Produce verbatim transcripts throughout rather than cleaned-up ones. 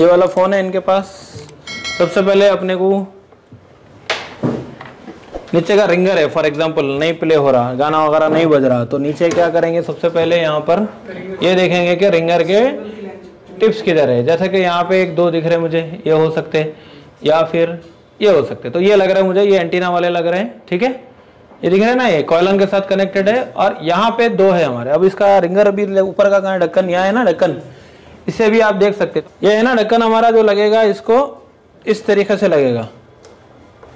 ये वाला फ़ोन है इनके पास। सबसे पहले अपने को नीचे का रिंगर है, फॉर एग्जांपल नहीं प्ले हो रहा, गाना वगैरह नहीं बज रहा, तो नीचे क्या करेंगे, सबसे पहले यहाँ पर ये देखेंगे कि रिंगर के टिप्स किधर है। जैसे कि यहाँ पे एक दो दिख रहे मुझे, ये हो सकते या फिर ये हो सकते। तो ये लग रहा है मुझे, ये एंटीना वाले लग रहे हैं, ठीक है, ये दिख रहे हैं ना, ये कॉयलन के साथ कनेक्टेड है। और यहाँ पे दो है हमारे। अब इसका रिंगर अभी ऊपर का कहाँ है, ढक्कन यहाँ है ना, ढक्कन इसे भी आप देख सकते हैं, ये है ना ढक्कन हमारा जो लगेगा, इसको इस तरीके से लगेगा,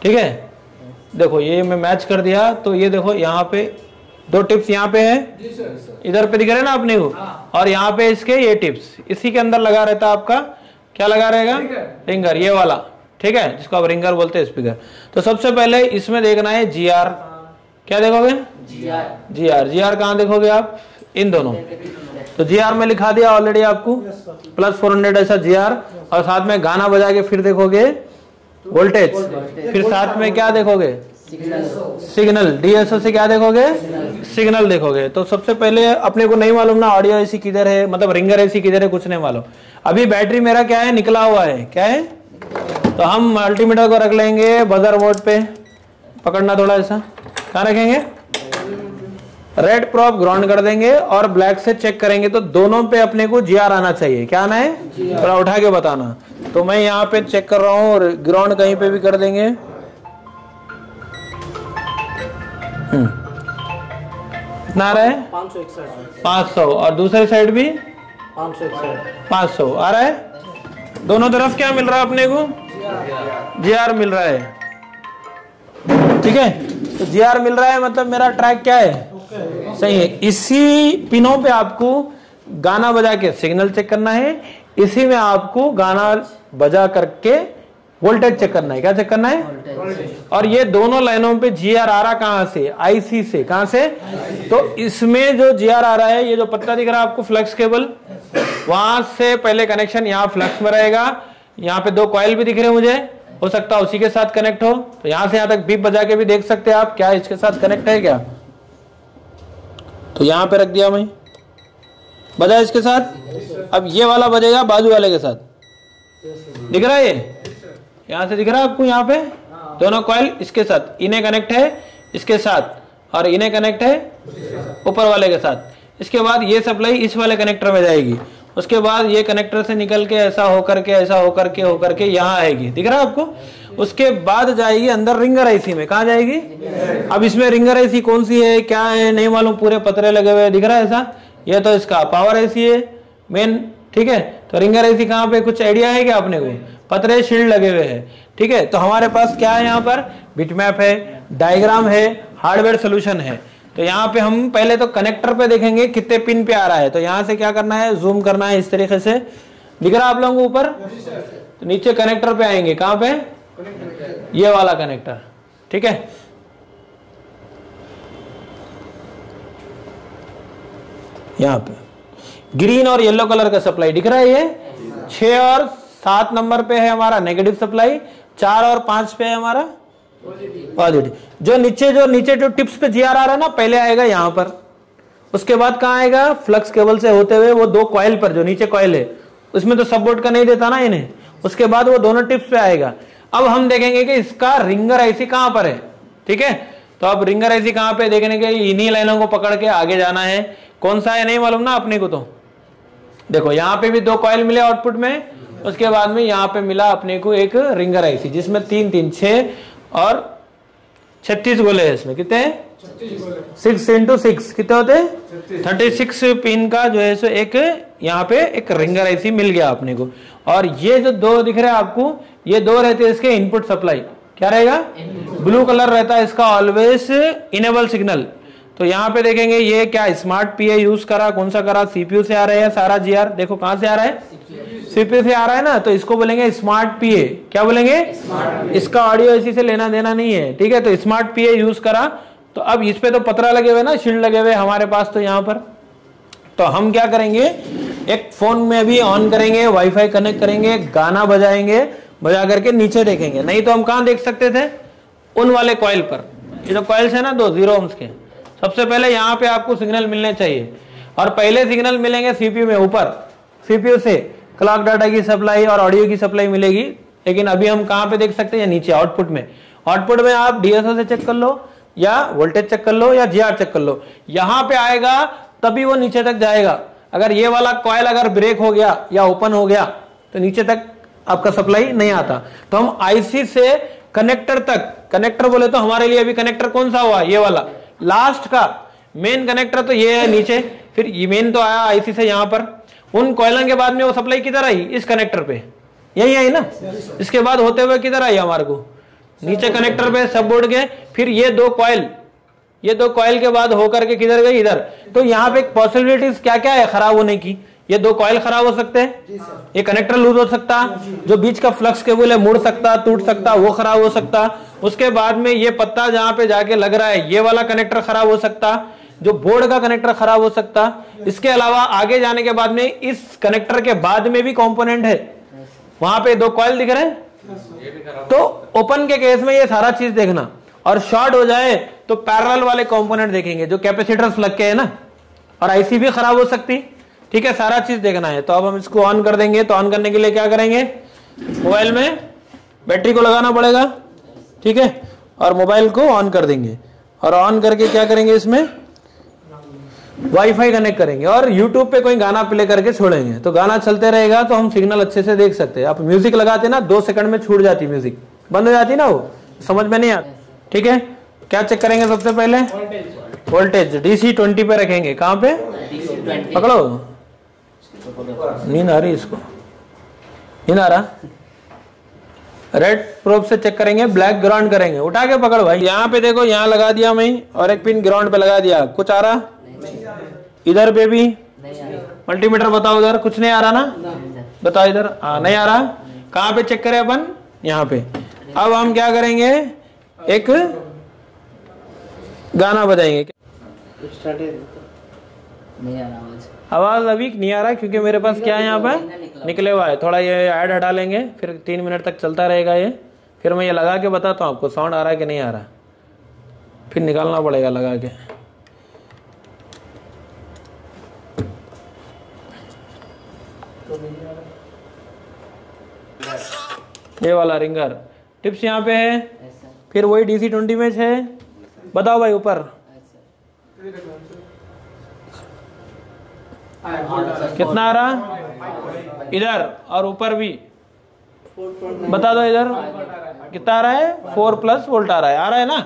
ठीक है। देखो ये मैं मैच कर दिया, तो ये देखो यहाँ पे दो टिप्स यहाँ पे है, इधर पे दिख रहे ना अपने को, और यहाँ पे इसके ये टिप्स इसी के अंदर लगा रहता है। आपका क्या लगा रहेगा, रिंगर, ये वाला, ठीक है, जिसको आप रिंगर बोलते हैं स्पीकर। तो सबसे पहले इसमें देखना है जी आर, क्या देखोगे G R, G R, G R कहाँ देखोगे आप, इन दोनों। तो जी आर में लिखा दिया ऑलरेडी आपको, प्लस फोर हंड्रेड ऐसा जी आर, और साथ में गाना बजा के फिर देखोगे वोल्टेज, फिर साथ में क्या देखोगे, सिग्नल, डीएसओ से क्या देखोगे, सिग्नल देखोगे। तो सबसे पहले अपने को नहीं मालूम ना ऑडियो ऐसी किधर है, मतलब रिंगर ऐसी किधर है, कुछ नहीं मालूम। अभी बैटरी मेरा क्या है, निकला हुआ है, क्या है, तो हम मल्टीमीटर को रख लेंगे बजर बोर्ड पे, पकड़ना थोड़ा ऐसा, कहाँ रखेंगे, रेड प्रॉप ग्राउंड कर देंगे और ब्लैक से चेक करेंगे। तो दोनों पे अपने को जी आर आना चाहिए, क्या आना है, थोड़ा उठा के बताना। तो मैं यहाँ पे चेक कर रहा हूँ, और ग्राउंड कहीं पे भी कर देंगे, कितना आ रहा है पाँच सौ, और दूसरी साइड भी पाँच सौ आ रहा है। दोनों तरफ क्या मिल रहा है अपने को, जी आर मिल रहा है, ठीक है। तो जी आर मिल रहा है मतलब मेरा ट्रैक क्या है, सही है। इसी पिनों पे आपको गाना बजा के सिग्नल चेक करना है, इसी में आपको गाना बजा करके वोल्टेज चेक करना है, क्या चेक करना है। और ये दोनों लाइनों पे जी आर आ रहा कहाँ से, आईसी से, कहाँ से, तो इसमें जो जी आर आ रहा है, ये जो पत्ता दिख रहा है आपको फ्लक्स केबल, वहां से पहले कनेक्शन यहाँ फ्लक्स में रहेगा। यहाँ पे दो कॉइल भी दिख रहे मुझे, हो सकता है उसी के साथ कनेक्ट हो, तो यहाँ से यहाँ तक बीप बजा के भी देख सकते हैं आप, क्या इसके साथ कनेक्ट है क्या, तो यहाँ पे रख दिया मैं, बजा इसके साथ। अब ये वाला बजेगा बाजू वाले के साथ, दिख रहा है, ये यहाँ से दिख रहा है आपको, यहाँ पे दोनों कॉइल इसके साथ, इन्हें कनेक्ट है इसके साथ, और इन्हें कनेक्ट है ऊपर वाले के साथ। इसके बाद ये सप्लाई इस वाले कनेक्टर में जाएगी, उसके बाद ये कनेक्टर से निकल के ऐसा होकर के ऐसा होकर के होकर के यहाँ आएगी, दिख रहा है आपको। उसके बाद जाएगी अंदर रिंगर आईसी में, कहाँ जाएगी। अब इसमें रिंगर आईसी कौन सी है, क्या है, नहीं मालूम, पूरे पतरे लगे हुए, दिख रहा है ऐसा। ये तो इसका पावर आईसी है मेन, ठीक है। तो रिंगर आईसी कहाँ पे, कुछ आइडिया है क्या अपने को, पतरे शील्ड लगे हुए है, ठीक है। तो हमारे पास क्या है, यहाँ पर बिटमैप है, डायग्राम है, हार्डवेयर सोल्यूशन है। तो यहाँ पे हम पहले तो कनेक्टर पे देखेंगे कितने पिन पे आ रहा है। तो यहाँ से क्या करना है, जूम करना है इस तरीके से, दिख रहा है आप लोगों को ऊपर। तो नीचे कनेक्टर पे आएंगे, कहाँ पे, ये वाला कनेक्टर, ठीक है। यहाँ पे ग्रीन और येलो कलर का सप्लाई दिख रहा है, ये छह और सात नंबर पे है हमारा नेगेटिव सप्लाई, चार और पांच पे है हमारा पॉजिटिव। जो नीचे जो नीचे जो टिप्स पे जी आर आ रहा है ना, पहले आएगा यहाँ पर, उसके बाद कहाँ आएगा, फ्लक्स केबल से होते हुए वो दो कॉइल पर, जो नीचे कॉइल है उसमें तो सब बोर्ड का नहीं देता ना इन्हें, उसके बाद वो दोनों टिप्स पे आएगा। अब हम देखेंगे कि इसका रिंगर आईसी कहाँ पर है, ठीक है। तो अब रिंगर आईसी कहाँ पे देखने के लिए इन्हीं लाइनों को पकड़ के आगे जाना है, कौन सा है नहीं मालूम ना अपने को। तो देखो यहाँ पे भी दो कॉइल मिले आउटपुट में, उसके बाद में यहाँ पे मिला अपने को एक रिंगर आईसी, जिसमें तीन तीन छह और छत्तीस गोले है। इसमें कितने हैं, सिक्स इंटू सिक्स कितने होते हैं, थर्टी सिक्स पिन का जो है सो एक यहाँ पे एक रिंगर आईसी मिल गया अपने को। और ये जो दो दिख रहा है आपको, ये दो रहते हैं इसके इनपुट सप्लाई, क्या रहेगा, ब्लू कलर रहता है इसका ऑलवेज इनेबल सिग्नल। तो यहाँ पे देखेंगे ये क्या स्मार्ट पीए यूज करा, कौन सा करा, सीपीयू से आ रहा है सारा जी आर, देखो कहाँ से आ रहा है, सीपीयू से आ रहा है ना, तो इसको बोलेंगे स्मार्ट पीए, क्या बोलेंगे, इसका ऑडियो इसी से लेना देना नहीं है, ठीक है। तो स्मार्ट पीए यूज करा, तो अब इस पे तो पतरा लगे हुए ना, शील्ड लगे हुए हमारे पास। तो यहाँ पर तो हम क्या करेंगे, एक फोन में भी ऑन करेंगे, वाईफाई कनेक्ट करेंगे, गाना बजाएंगे, बजा करके नीचे देखेंगे। नहीं तो हम कहाँ देख सकते थे, उन वाले कॉइल पर, ये जो कॉइल्स है ना दो जीरो ओम्स के, सबसे पहले यहाँ पे आपको सिग्नल मिलने चाहिए, और पहले सिग्नल मिलेंगे सीपीयू में ऊपर, सीपीयू से क्लॉक डाटा की सप्लाई और ऑडियो की सप्लाई मिलेगी, लेकिन अभी हम कहाँ पे देख सकते हैं, नीचे आउटपुट में। आउटपुट में आप डीएसओ से चेक कर लो या वोल्टेज चेक कर लो या जीआर चेक कर लो, यहाँ पे आएगा तभी वो नीचे तक जाएगा। अगर ये वाला कॉयल अगर ब्रेक हो गया या ओपन हो गया तो नीचे तक आपका सप्लाई नहीं आता। तो हम आईसी से कनेक्टर तक, कनेक्टर बोले तो हमारे लिए अभी कनेक्टर कौन सा हुआ, ये वाला लास्ट का मेन कनेक्टर तो ये है नीचे, फिर ये मेन तो आया आईसी से यहाँ पर। उन कॉयलों के बाद में वो सप्लाई किधर आई, इस कनेक्टर पे, यही आई ना। इसके बाद होते हुए किधर आई हमारे को, नीचे कनेक्टर पे सब बोर्ड के। फिर ये दो कॉयल, ये दो कॉयल के बाद होकर के किधर गई, इधर। तो यहाँ पे पॉसिबिलिटीज क्या क्या है खराब होने की, ये दो कॉयल खराब हो सकते हैं, ये कनेक्टर लूज हो सकता, जो बीच का फ्लक्स केबल है मुड़ सकता, टूट सकता, वो खराब हो सकता। उसके बाद में ये पत्ता जहां पे जाके लग रहा है, ये वाला कनेक्टर खराब हो सकता, जो बोर्ड का कनेक्टर खराब हो सकता। इसके अलावा आगे जाने के बाद में इस कनेक्टर के बाद में भी कॉम्पोनेंट है, वहां पे दो कॉयल दिख रहे हैं। तो ओपन के केस में ये सारा चीज देखना, और शॉर्ट हो जाए तो पैरेलल वाले कॉम्पोनेंट देखेंगे जो कैपेसिटर्स लग के है ना, और आईसी भी खराब हो सकती। ठीक है, सारा चीज देखना है। तो अब हम इसको ऑन कर देंगे। तो ऑन करने के लिए क्या करेंगे, मोबाइल में बैटरी को लगाना पड़ेगा, ठीक है, और मोबाइल को ऑन कर देंगे। और ऑन करके क्या करेंगे, इसमें वाईफाई कनेक्ट करेंगे और यूट्यूब पे कोई गाना प्ले करके छोड़ेंगे। तो गाना चलते रहेगा तो हम सिग्नल अच्छे से देख सकते हैं। आप म्यूजिक लगाते ना, दो सेकंड में छूट जाती, म्यूजिक बंद हो जाती ना, वो समझ में नहीं आती। ठीक है, क्या चेक करेंगे सबसे पहले, वोल्टेज डीसी ट्वेंटी पे रखेंगे। कहाँ पे, पकड़ो, नींद आ रही इसको, नींद आ रहा। रेड प्रोब से चेक करेंगे, ब्लैक ग्राउंड करेंगे। उठा के पकड़ भाई, यहाँ पे देखो, यहाँ लगा दिया मैं, और एक पिन ग्राउंड पे लगा दिया। कुछ आ रहा, इधर पे भी मल्टीमीटर बताओ, उधर कुछ नहीं आ रहा ना, बताओ इधर आ नहीं आ रहा। कहाँ पे चेक करें अपन, यहाँ पे। अब हम क्या करेंगे, एक गाना बजाएंगे। आवाज अभी नहीं आ रहा क्योंकि मेरे पास क्या है, यहाँ पर निकले हुआ है थोड़ा। ये ऐड हटा लेंगे, फिर तीन मिनट तक चलता रहेगा ये। फिर मैं ये लगा के बताता हूँ आपको साउंड आ रहा है कि नहीं आ रहा, फिर निकालना पड़ेगा लगा के। ये वाला रिंगर टिप्स यहाँ पे है, फिर वही डीसी ट्वेंटी मैच है। बताओ भाई ऊपर कितना आ रहा, इधर और ऊपर भी बता दो, इधर कितना आ रहा है, फोर प्लस वोल्ट आ रहा है, आ रहा है ना।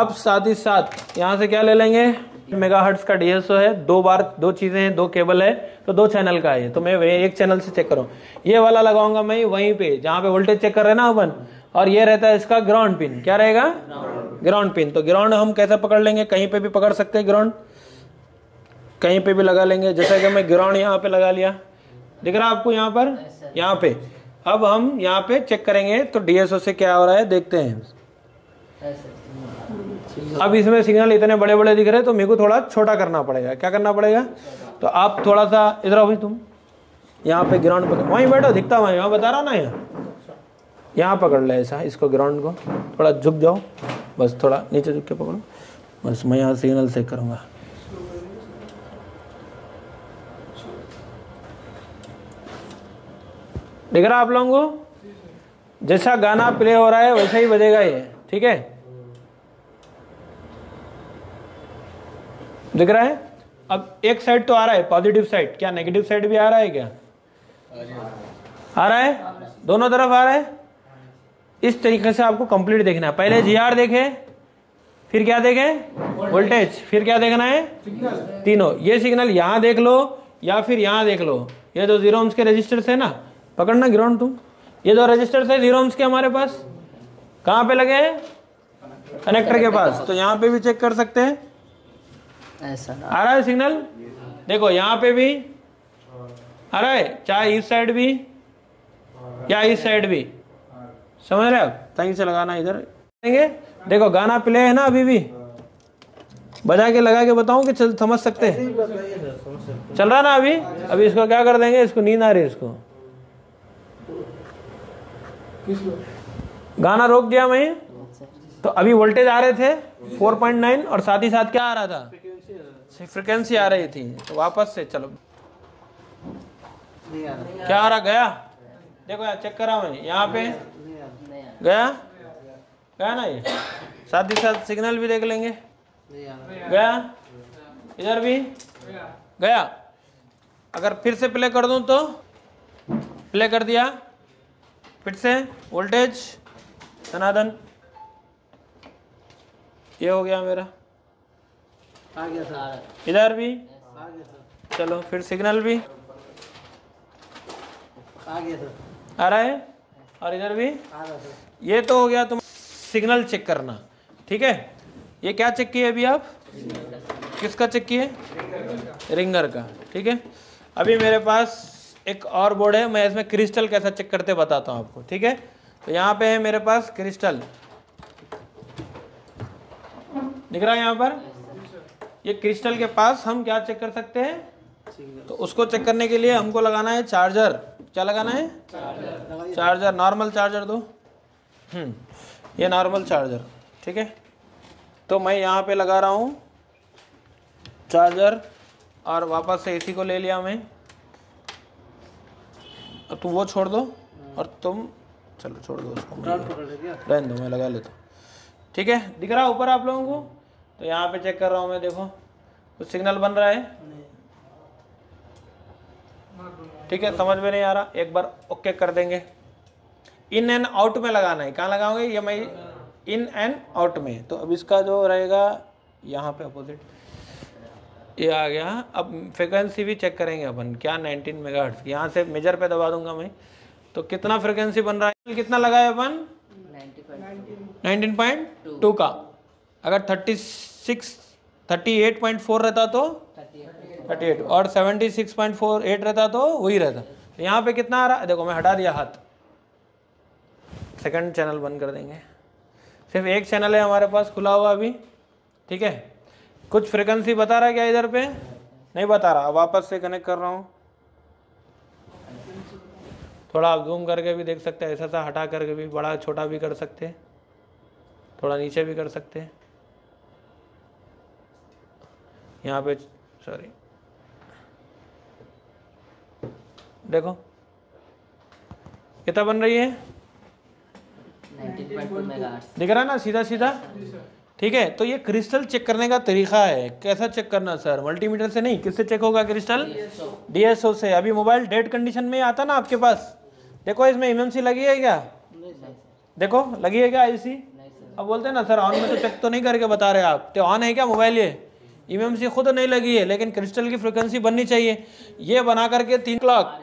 अब साथ ही साथ यहाँ से क्या ले लेंगे, मेगाहर्ट्ज का डीएसओ है, दो बार दो चीजें हैं, दो केबल है, तो दो चैनल का है। तो मैं एक चैनल से चेक करूँ, ये वाला लगाऊंगा मैं वहीं पे जहाँ पे वोल्टेज चेक कर रहे हैं ना अपन, और ये रहता है इसका ग्राउंड पिन। क्या रहेगा, ग्राउंड पिन। तो ग्राउंड हम कैसे पकड़ लेंगे, कहीं पे भी पकड़ सकते हैं, ग्राउंड कहीं पे भी लगा लेंगे। जैसा कि मैं ग्राउंड यहाँ पे लगा लिया, दिख रहा आपको यहाँ पर, यहाँ पे। अब हम यहाँ पे चेक करेंगे तो डीएसओ से क्या हो रहा है देखते हैं। अब इसमें सिग्नल इतने बड़े बड़े दिख रहे हैं तो मेरे को थोड़ा छोटा करना पड़ेगा। क्या करना पड़ेगा, तो आप थोड़ा सा इधर आओ भाई, तुम यहाँ पे ग्राउंड पकड़, वहीं बैठो, दिखता वहीं, वहाँ बता रहा ना, यहाँ यहाँ पकड़ ले ऐसा इसको, ग्राउंड को थोड़ा झुक जाओ, बस थोड़ा नीचे झुक के पकड़ो, बस मैं यहाँ सिग्नल चेक करूँगा। दिख रहा आप लोगों को, जैसा गाना प्ले हो रहा है वैसा ही बजेगा ये, ठीक है, दिख रहा है। अब एक साइड तो आ रहा है पॉजिटिव साइड, क्या नेगेटिव साइड भी आ रहा है, क्या आ रहा है, दोनों तरफ आ रहा है। इस तरीके से आपको कंप्लीट देखना है। पहले जीआर देखे, फिर क्या देखे, वोल्टेज, फिर क्या देखना है, तीनों। ये सिग्नल यहाँ देख लो या फिर यहाँ देख लो, ये जो जीरो ओम्स के रजिस्टर्स है ना, पकड़ना ग्राउंड तुम, ये जो रजिस्टर्स है जीरो ओम्स के हमारे पास कहाँ पे लगे हैं, कनेक्टर के पास। तो यहाँ पे भी चेक कर सकते हैं, ऐसा आ रहा है सिग्नल। देखो यहाँ पे भी आ रहा है, चाहे इस साइड भी या इस साइड भी, समझ रहे आप, तहीं से लगाना इधर देंगे। देखो गाना प्ले है ना, अभी भी बजा के लगा के बताऊं कि चल समझ सकते हैं, चल रहा ना अभी। अभी इसको क्या कर देंगे, इसको नींद आ रही है, इसको गाना रोक दिया मैं। तो अभी वोल्टेज आ रहे थे फोर पॉइंट नाइन, और साथ ही साथ क्या आ रहा था, फ्रिक्वेंसी आ रही थी। तो वापस से चलो, क्या आ रहा? गया? देखो यार चेक करा मैं यहाँ पे गया गया ना, ये साथ ही साथ सिग्नल भी देख लेंगे। गया, इधर भी गया। अगर फिर से प्ले कर दूं तो प्ले कर दिया, फिर से वोल्टेज सनातन, ये हो गया मेरा। आ गया सर, इधर भी आ गया सर। चलो फिर सिग्नल भी आ गया सर, आ रहा है, और इधर भी आ रहा है। ये तो हो गया तुम सिग्नल चेक करना, ठीक है। ये क्या चेक किए अभी आप? किसका चेक किए? रिंगर का, ठीक है। अभी मेरे पास एक और बोर्ड है, मैं इसमें क्रिस्टल कैसा चेक करते बताता हूँ आपको, ठीक है। तो यहाँ पे है मेरे पास क्रिस्टल, दिख रहा है यहाँ पर। ये क्रिस्टल के पास हम क्या चेक कर सकते हैं? तो उसको चेक करने के लिए हमको लगाना है चार्जर। क्या लगाना है? चार्जर, चार्जर नॉर्मल चार्जर दो। हम्म ये नॉर्मल चार्जर, ठीक है। तो मैं यहाँ पे लगा रहा हूँ चार्जर, और वापस से एसी को ले लिया मैं। अब तुम वो छोड़ दो और तुम चलो छोड़ दो उसको, रहने दो, मैं लगा लेता हूँ, ठीक है। दिख रहा है ऊपर आप लोगों को? तो यहाँ पे चेक कर रहा हूँ मैं, देखो कुछ सिग्नल बन रहा है, ठीक है। समझ में नहीं आ रहा, एक बार ओके कर देंगे। इन एंड आउट में लगाना है, कहाँ लगाओगे? ये मैं इन एंड आउट में। तो अब इसका जो रहेगा यहाँ पे अपोजिट, ये आ गया। अब फ्रिक्वेंसी भी चेक करेंगे अपन, क्या नाइनटीन मेगाहर्ट्ज़। यहाँ से मेजर पे दबा दूंगा मैं, तो कितना फ्रिक्वेंसी बन रहा है? कितना लगाए अपन? नाइनटीन पॉइंट टू का। अगर thirty six, thirty eight point four रहता तो थर्टी एट, और seventy six point four eight रहता तो वही रहता। यहाँ पे कितना आ रहा? देखो मैं हटा दिया हाथ, सेकंड चैनल बंद कर देंगे। सिर्फ एक चैनल है हमारे पास खुला हुआ अभी, ठीक है। कुछ फ्रिक्वेंसी बता रहा है क्या इधर पे? नहीं बता रहा। वापस से कनेक्ट कर रहा हूँ, थोड़ा आप जूम करके भी देख सकते हैं, ऐसा सा हटा करके भी, बड़ा छोटा भी कर सकते हैं, थोड़ा नीचे भी कर सकते हैं। यहाँ पे सॉरी देखो कितना बन रही है, दिख रहा है ना सीधा सीधा, ठीक है। तो ये क्रिस्टल चेक करने का तरीका है। कैसा चेक करना सर? मल्टीमीटर से नहीं, किससे चेक होगा क्रिस्टल? डी एस ओ से। अभी मोबाइल डेड कंडीशन में आता ना आपके पास, देखो इसमें एम एम सी लगी है क्या? देखो लगी है क्या आई सी? अब बोलते हैं ना सर ऑन में तो चेक तो नहीं करके बता रहे आप, तो ऑन है क्या मोबाइल? ये ई एम सी खुद नहीं लगी है, लेकिन क्रिस्टल की फ्रिक्वेंसी बननी चाहिए। ये बना करके तीन clock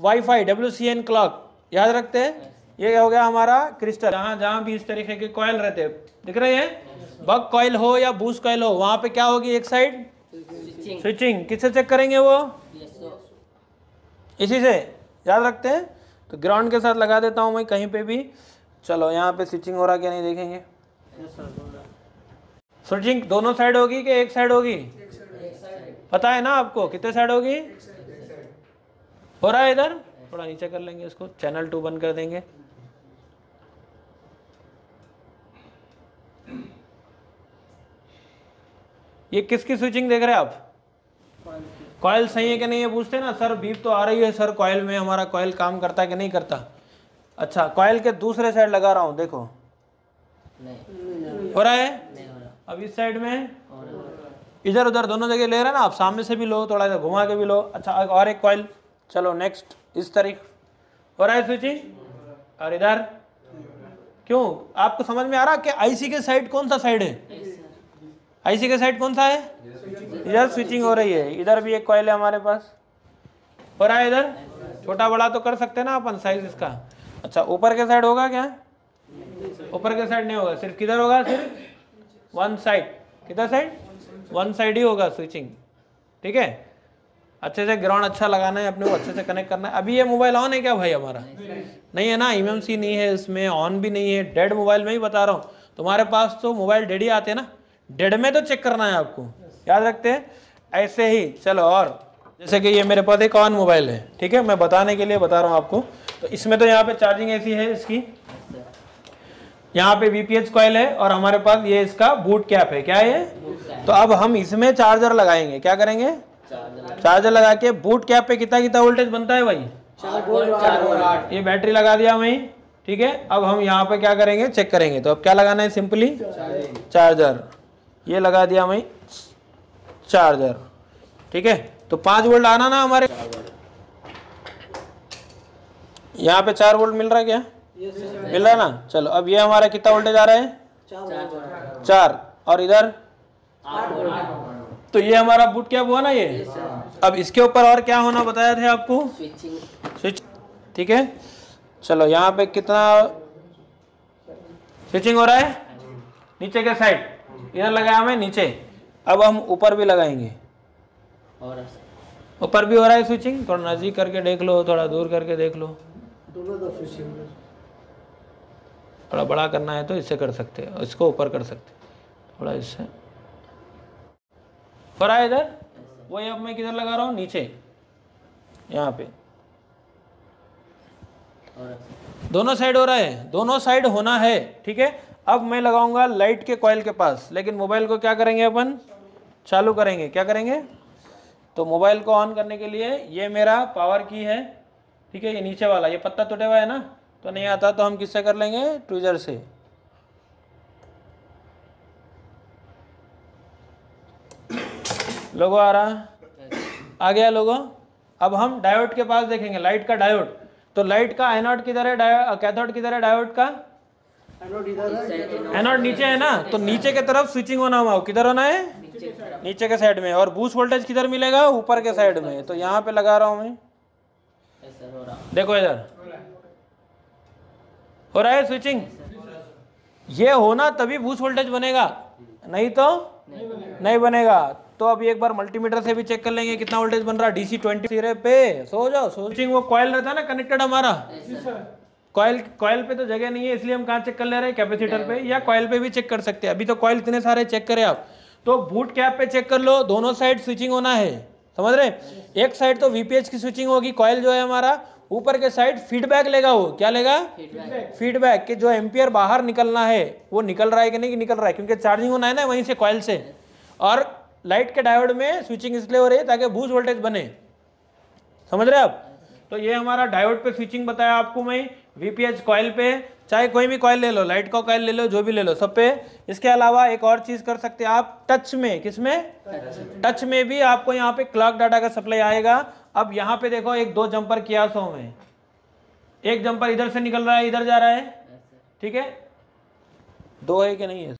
wifi W C N clock याद रखते हैं। ये हो गया हमारा क्रिस्टल। जहाँ जहाँ भी इस तरीके के कॉयल रहते हैं, दिख रहे हैं, बग कॉयल हो या बूस्ट कॉयल हो, वहाँ पे क्या होगी एक साइड स्विचिंग। किससे चेक करेंगे वो? इसी से, याद रखते हैं। तो ग्राउंड के साथ लगा देता हूँ मैं कहीं पे भी। चलो यहाँ पे स्विचिंग हो रहा क्या नहीं देखेंगे। स्विचिंग दोनों साइड होगी कि एक साइड होगी? पता है ना आपको कितने साइड होगी? हो रहा है इधर, थोड़ा नीचे कर लेंगे इसको, चैनल टू बंद कर देंगे। ये किसकी स्विचिंग देख रहे हैं आप? कॉयल सही है कि नहीं है पूछते ना सर, बीप तो आ रही है सर कॉयल में, हमारा कॉयल काम करता है कि नहीं करता? अच्छा कॉयल के दूसरे साइड लगा रहा हूँ, देखो नहीं हो रहा है, नहीं हो रहा। अब इस साइड में इधर उधर दोनों जगह ले रहे हैं ना आप, सामने से भी लो, थोड़ा इधर घुमा के भी लो। अच्छा और एक कॉयल, चलो नेक्स्ट इस तारीख हो रहा है स्विचिंग, और इधर क्यों? आपको समझ में आ रहा कि आईसी के साइड कौन सा साइड है? आईसी के साइड कौन सा है? इधर स्विचिंग हो रही है, इधर भी एक कॉयल है हमारे पास, हो रहा है इधर। छोटा बड़ा तो कर सकते हैं ना अपन साइज इसका। अच्छा ऊपर के साइड होगा क्या? ऊपर के साइड नहीं होगा, सिर्फ किधर होगा? सिर्फ वन साइड, किधर साइड? वन साइड ही होगा स्विचिंग, ठीक है। अच्छे से ग्राउंड अच्छा लगाना है अपने को, अच्छे से कनेक्ट करना है। अभी ये मोबाइल ऑन है क्या भाई हमारा? नहीं, नहीं है ना, ई एम सी नहीं है इसमें, ऑन भी नहीं है, डेड मोबाइल में ही बता रहा हूँ। तुम्हारे पास तो मोबाइल डेड ही आते हैं ना, डेड में तो चेक करना है आपको, याद रखते हैं ऐसे ही। चलो और जैसे कि ये मेरे पास एक ऑन मोबाइल है, ठीक है, मैं बताने के लिए बता रहा हूँ आपको। तो इसमें तो यहाँ पे चार्जिंग ऐसी है इसकी, यहाँ पे वी पी एच कॉइल है, और हमारे पास ये इसका बूट कैप है, क्या है? तो अब हम इसमें चार्जर लगाएंगे, क्या करेंगे? चार्जर लगा के बूट कैप पे कितना कितना वोल्टेज बनता है भाई? चार वोल्ट चार वोल्ट। ये बैटरी लगा दिया वहीं, ठीक है। अब हम यहाँ पे क्या करेंगे, चेक करेंगे। तो अब क्या लगाना है, सिंपली चार्जर। ये लगा दिया वहीं चार्जर, ठीक है। तो पाँच वोल्ट आना ना हमारे, यहाँ पे चार वोल्ट मिल रहा है क्या? मिल रहा है ना। चलो अब ये हमारा कितना वोल्टेज आ रहा है? चार। और इधर आठ। तो ये हमारा बूट कैप हुआ ना ये। अब इसके ऊपर और क्या होना बताया था आपको? स्विच, ठीक है। चलो यहाँ पे कितना स्विचिंग हो रहा है? नीचे के साइड इधर लगाया हमें नीचे। अब हम ऊपर भी लगाएंगे, ऊपर भी हो रहा है स्विचिंग। थोड़ा नज़दीक करके देख लो, थोड़ा दूर करके देख लो, थोड़ा बड़ा करना है तो इससे कर सकते हैं, इसको ऊपर कर सकते हैं, थोड़ा इससे हो रहा है इधर। वही अब मैं किधर लगा रहा हूँ? नीचे, यहाँ पे दोनों साइड हो रहा है, दोनों साइड होना है, ठीक है। अब मैं लगाऊंगा लाइट के कॉइल के पास, लेकिन मोबाइल को क्या करेंगे अपन? चालू करेंगे। क्या करेंगे? तो मोबाइल को ऑन करने के लिए ये मेरा पावर की है, ठीक है। ये नीचे वाला ये पत्ता टूटे हुआ है ना, तो नहीं आता, तो हम किससे कर लेंगे? ट्विजर से। लोगो आ रहा, आ गया लोगो। अब हम डायोड के पास देखेंगे, लाइट का डायोड। तो लाइट का एनोड किधर है, कैथोड किधर है? डायोड का एनोड नीचे है ना, तो नीचे की तरफ स्विचिंग होना हुआ, किधर होना है? नीचे के साइड में। और बूस्ट वोल्टेज किधर मिलेगा? ऊपर के साइड में। तो यहाँ पे लगा रहा हूँ मैं, देखो इधर हो रहा है स्विचिंग। ये होना तभी बूस्ट वोल्टेज बनेगा, नहीं तो नहीं बनेगा। तो अब एक बार मल्टीमीटर से भी चेक कर लेंगे कितना वोल्टेज बन रहा है। डीसी ट्वेंटी सिरे पे सो जाओ। स्विचिंग वो कॉइल रहता है ना कनेक्टेड हमारा, कॉइल कॉइल पे तो जगह नहीं है, इसलिए हम कहाँ चेक कर ले रहे हैं? कैपेसिटर पे या कॉइल पे भी चेक कर सकते हैं। अभी तो कॉइल इतने सारे चेक करें आप। तो बूट कैप पे चेक कर लो, दोनों साइड स्विचिंग होना है, समझ रहे? एक साइड तो वीपीएच की स्विचिंग होगी, कॉइल जो है हमारा ऊपर के साइड फीडबैक लेगा। वो क्या लेगा? फीडबैक, कि जो एम्पियर बाहर निकलना है वो निकल रहा है कि नहीं निकल रहा है, क्योंकि चार्जिंग होना है ना वहीं से कॉइल से। और लाइट के डायोड में स्विचिंग इसलिए हो रही है ताकि बूस्ट वोल्टेज बने, समझ रहे आप? तो ये हमारा डायोड पे स्विचिंग बताया आपको मैं, वीपीएच कॉइल पे, चाहे कोई भी कॉइल ले लो, लाइट का कॉइल ले लो, जो भी ले लो सब पे। इसके अलावा एक और चीज़ कर सकते हैं आप, टच में। किसमें? टच में भी आपको यहाँ पे क्लॉक डाटा का सप्लाई आएगा। अब यहाँ पे देखो, एक दो जंपर किया सो में, एक जंपर इधर से निकल रहा है, इधर जा रहा है, ठीक है। दो है कि नहीं है?